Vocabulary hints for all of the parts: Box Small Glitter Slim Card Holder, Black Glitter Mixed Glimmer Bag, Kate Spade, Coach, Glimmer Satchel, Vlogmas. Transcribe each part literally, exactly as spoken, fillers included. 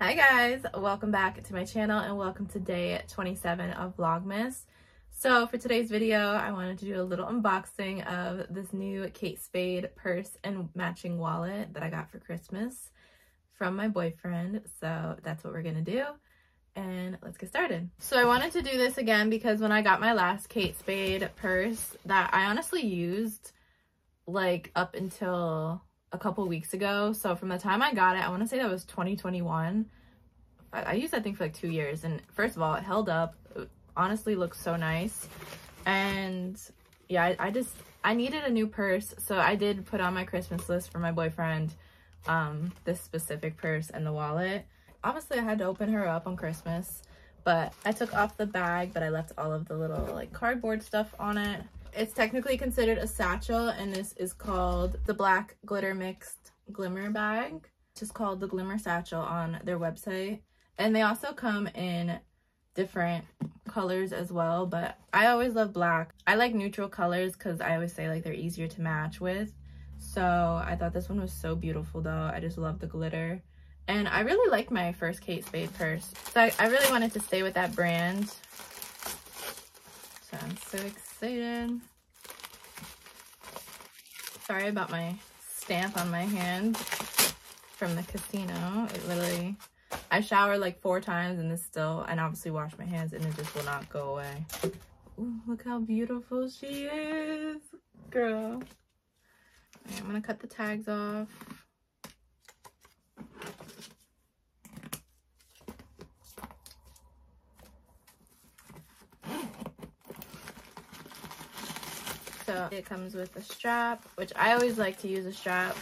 Hi guys, welcome back to my channel and welcome to day twenty-seven of Vlogmas. So for today's video, I wanted to do a little unboxing of this new Kate Spade purse and matching wallet that I got for Christmas from my boyfriend. So that's what we're gonna do. And let's get started. So I wanted to do this again because when I got my last Kate Spade purse that I honestly used like up until a couple weeks ago, so from the time I got it, I want to say that was twenty twenty-one, I, I used that thing for like two years, and first of all, it held up. It honestly looks so nice, and yeah, I, I just I needed a new purse, so I did put on my Christmas list for my boyfriend um this specific purse and the wallet. Obviously I had to open her up on Christmas, but I took off the bag, but I left all of the little like cardboard stuff on it. It's technically considered a satchel, and this is called the Black Glitter Mixed Glimmer Bag, which is called the Glimmer Satchel on their website. And they also come in different colors as well, but I always love black. I like neutral colors because I always say like they're easier to match with. So I thought this one was so beautiful though. I just love the glitter. And I really like my first Kate Spade purse. So I, I really wanted to stay with that brand. So I'm so excited. Sorry about my stamp on my hand from the casino. It literally, I showered like four times and this still, and obviously washed my hands, and it just will not go away. Ooh, look how beautiful she is, girl. Right, I'm gonna cut the tags off. So it comes with a strap, which I always like to use a strap.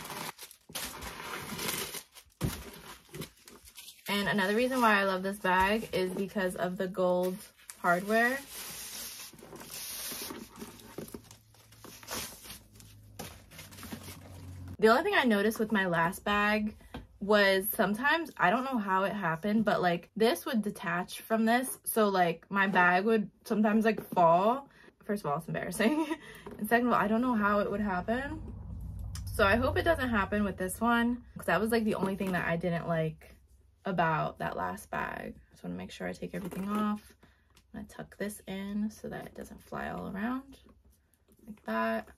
And another reason why I love this bag is because of the gold hardware. The only thing I noticed with my last bag was sometimes, I don't know how it happened, but like this would detach from this. So like my bag would sometimes like fall. First of all, it's embarrassing. And second of all, I don't know how it would happen. So I hope it doesn't happen with this one, because that was like the only thing that I didn't like about that last bag. Just want to make sure I take everything off. I'm going to tuck this in so that it doesn't fly all around like that.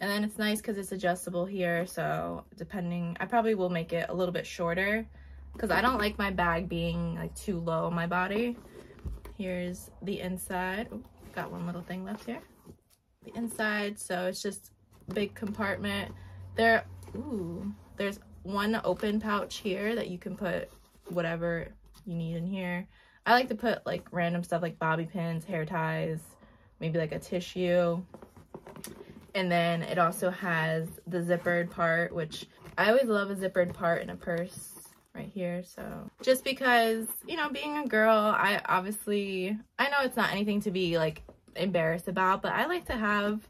And then it's nice because it's adjustable here. So depending, I probably will make it a little bit shorter because I don't like my bag being like too low on my body. Here's the inside. Ooh. Got one little thing left here, the inside. So it's just a big compartment there. Ooh, there's one open pouch here that you can put whatever you need in here. I like to put like random stuff like bobby pins, hair ties, maybe like a tissue. And then it also has the zippered part, which I always love a zippered part in a purse right here. So just because, you know, being a girl, I obviously, I know it's not anything to be like embarrassed about, but I like to have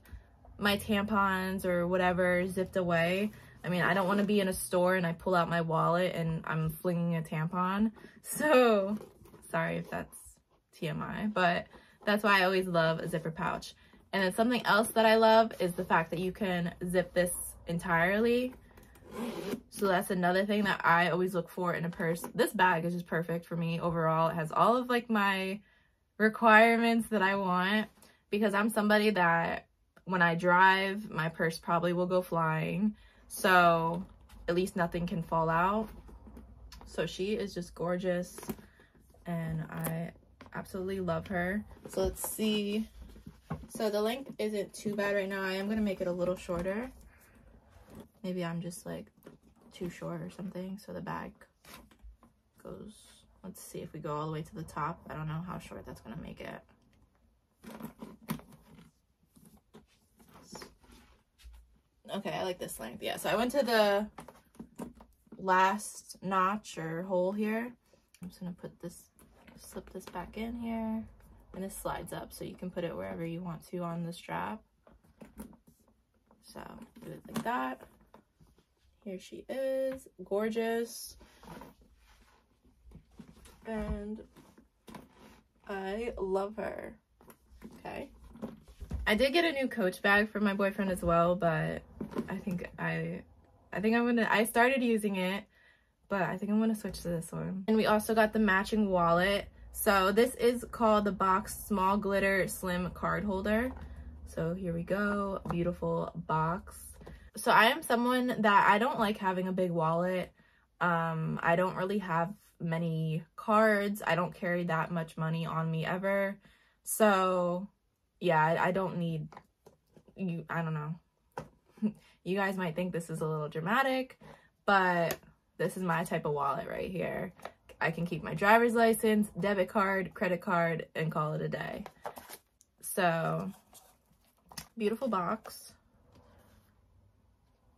my tampons or whatever zipped away. I mean, I don't want to be in a store and I pull out my wallet and I'm flinging a tampon. So sorry if that's T M I, but that's why I always love a zipper pouch. And then something else that I love is the fact that you can zip this entirely. So that's another thing that I always look for in a purse. This bag is just perfect for me overall. It has all of like my requirements that I want, because I'm somebody that when I drive, my purse probably will go flying. So at least nothing can fall out. So she is just gorgeous and I absolutely love her. So let's see. So the length isn't too bad right now. I am going to make it a little shorter. Maybe I'm just like too short or something. So the bag goes, let's see if we go all the way to the top. I don't know how short that's gonna make it. Okay, I like this length. Yeah, so I went to the last notch or hole here. I'm just gonna put this, slip this back in here, and this slides up so you can put it wherever you want to on the strap. So do it like that. Here she is, gorgeous, and I love her. Okay, I did get a new Coach bag for my boyfriend as well, but I think I, I think I'm gonna. I started using it, but I think I'm gonna switch to this one. And we also got the matching wallet. So this is called the Box Small Glitter Slim Card Holder. So here we go, beautiful box. So I am someone that I don't like having a big wallet. Um, I don't really have many cards. I don't carry that much money on me ever. So yeah, I, I don't need, you. I don't know. You guys might think this is a little dramatic, but this is my type of wallet right here. I can keep my driver's license, debit card, credit card, and call it a day. So beautiful box.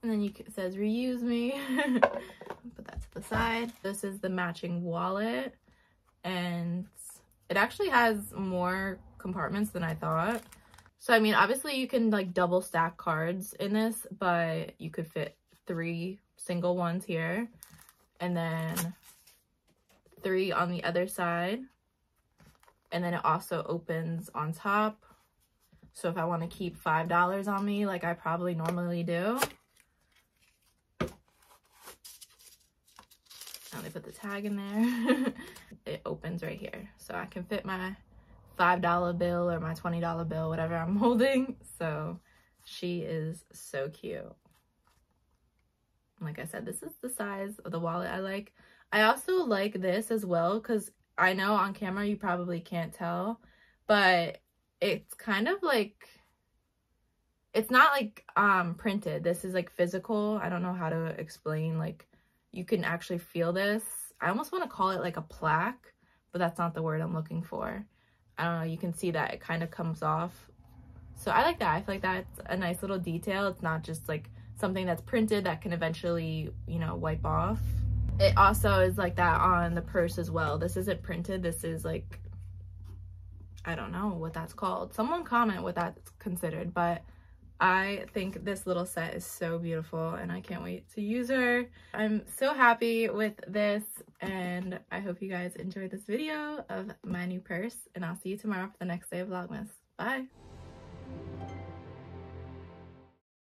And then you, it says reuse me. Put that to the side. This is the matching wallet, and it actually has more compartments than I thought. So I mean, obviously you can like double stack cards in this, but you could fit three single ones here and then three on the other side, and then it also opens on top. So if I want to keep five dollars on me like I probably normally do. Let me put the tag in there. It opens right here, so I can fit my five dollar bill or my twenty dollar bill, whatever I'm holding. So she is so cute. Like I said, this is the size of the wallet I like. I also like this as well, because I know on camera you probably can't tell, but it's kind of like, it's not like um printed. This is like physical. I don't know how to explain. Like, you can actually feel this. I almost want to call it like a plaque, but that's not the word I'm looking for. I don't know, you can see that it kind of comes off. So I like that. I feel like that's a nice little detail. It's not just like something that's printed that can eventually, you know, wipe off. It also is like that on the purse as well. This isn't printed. This is like, I don't know what that's called. Someone comment what that's considered, but I think this little set is so beautiful and I can't wait to use her. I'm so happy with this, and I hope you guys enjoyed this video of my new purse, and I'll see you tomorrow for the next day of Vlogmas. Bye!